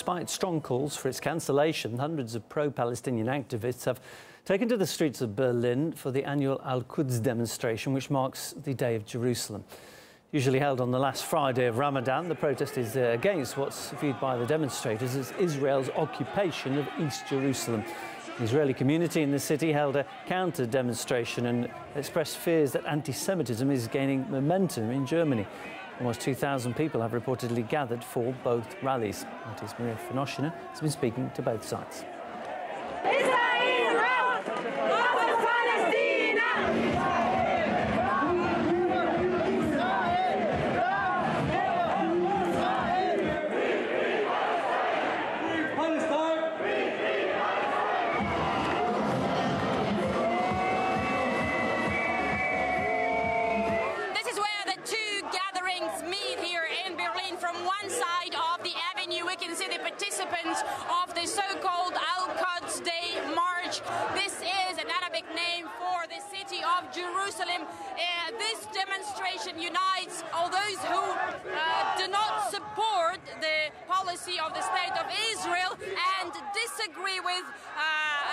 Despite strong calls for its cancellation, hundreds of pro-Palestinian activists have taken to the streets of Berlin for the annual Al-Quds demonstration, which marks the Day of Jerusalem. Usually held on the last Friday of Ramadan, the protest is against what's viewed by the demonstrators as Israel's occupation of East Jerusalem. The Israeli community in the city held a counter-demonstration and expressed fears that anti-Semitism is gaining momentum in Germany. Almost 2,000 people have reportedly gathered for both rallies. That is Maria Fenoschina has been speaking to both sides. Of the so-called Al-Quds Day March. This is an Arabic name for the city of Jerusalem. This demonstration unites all those who do not support the policy of the State of Israel and disagree with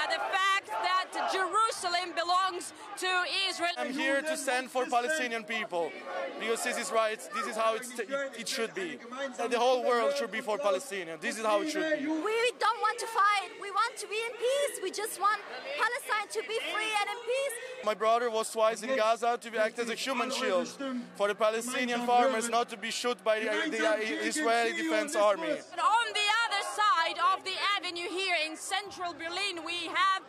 the fact that Jerusalem belongs to Israel. I'm here to stand for Palestinian people, because this is right, this is how it should be. And the whole world should be for Palestinians, this is how it should be. We don't want to fight, we want to be in peace, we just want Palestine to be free and in peace. My brother was twice in Gaza to act as a human shield for the Palestinian farmers not to be shot by the Israeli Defense Army. And on the other side of the avenue here in central Berlin, we have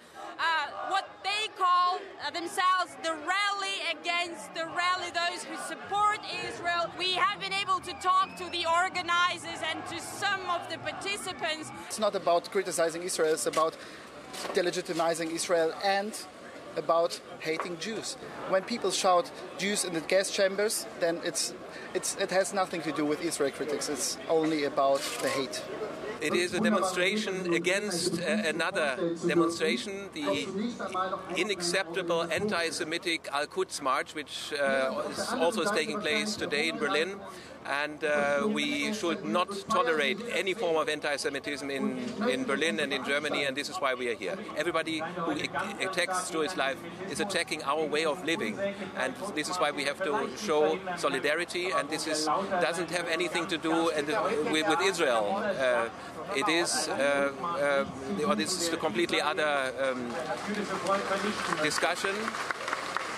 what they call themselves the rally against the rally, those who support Israel. We have been able to talk to the organizers and to some of the participants. It's not about criticizing Israel, it's about delegitimizing Israel and about hating Jews. When people shout Jews in the gas chambers, then it has nothing to do with Israel critics, it's only about the hate. It is a demonstration against another demonstration, the unacceptable anti-Semitic Al-Quds March, which is also taking place today in Berlin. And we should not tolerate any form of anti-Semitism in Berlin and in Germany, and this is why we are here. Everybody who attacks Jewish life is attacking our way of living, and this is why we have to show solidarity, and this doesn't have anything to do with Israel. This is a completely other discussion.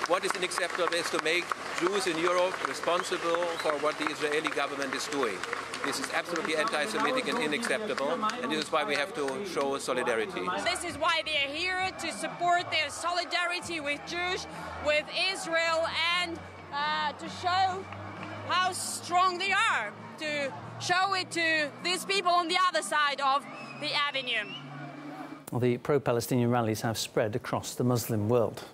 What is unacceptable is to make Jews in Europe responsible for what the Israeli government is doing. This is absolutely anti-Semitic and unacceptable, and this is why we have to show solidarity. This is why they are here, to support their solidarity with Jews, with Israel, and to show how strong they are, to show it to these people on the other side of the avenue. Well, the pro-Palestinian rallies have spread across the Muslim world.